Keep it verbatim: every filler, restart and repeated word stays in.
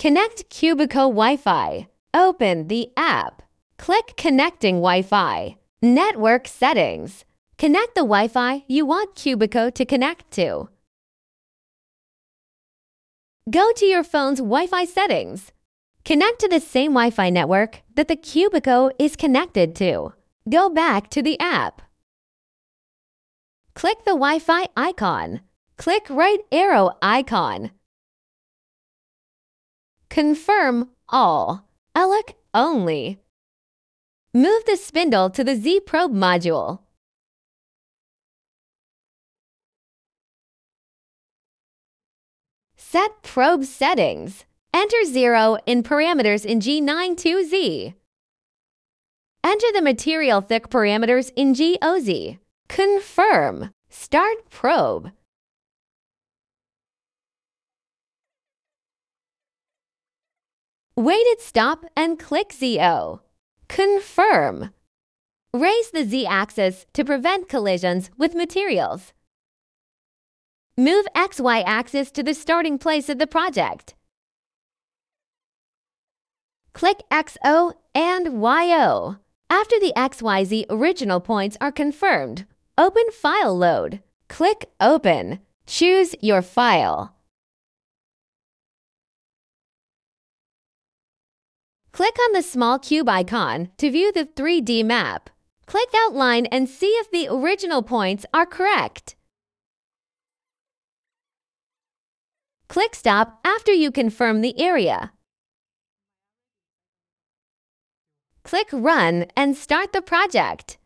Connect Cubiko Wi-Fi. Open the app. Click Connecting Wi-Fi. Network Settings. Connect the Wi-Fi you want Cubiko to connect to. Go to your phone's Wi-Fi settings. Connect to the same Wi-Fi network that the Cubiko is connected to. Go back to the app. Click the Wi-Fi icon. Click right arrow icon. Confirm all. Alloc only. Move the spindle to the Z-Probe module. Set probe settings. Enter zero in parameters in G nine two Z. Enter the material thick parameters in G O Z. Confirm. Start probe. Weighted stop and click Z O. Confirm. Raise the Z-axis to prevent collisions with materials. Move X Y axis to the starting place of the project. Click X O and Y O. After the X Y Z original points are confirmed, open File Load. Click Open. Choose your file. Click on the small cube icon to view the three D map. Click Outline and see if the original points are correct. Click Stop after you confirm the area. Click Run and start the project.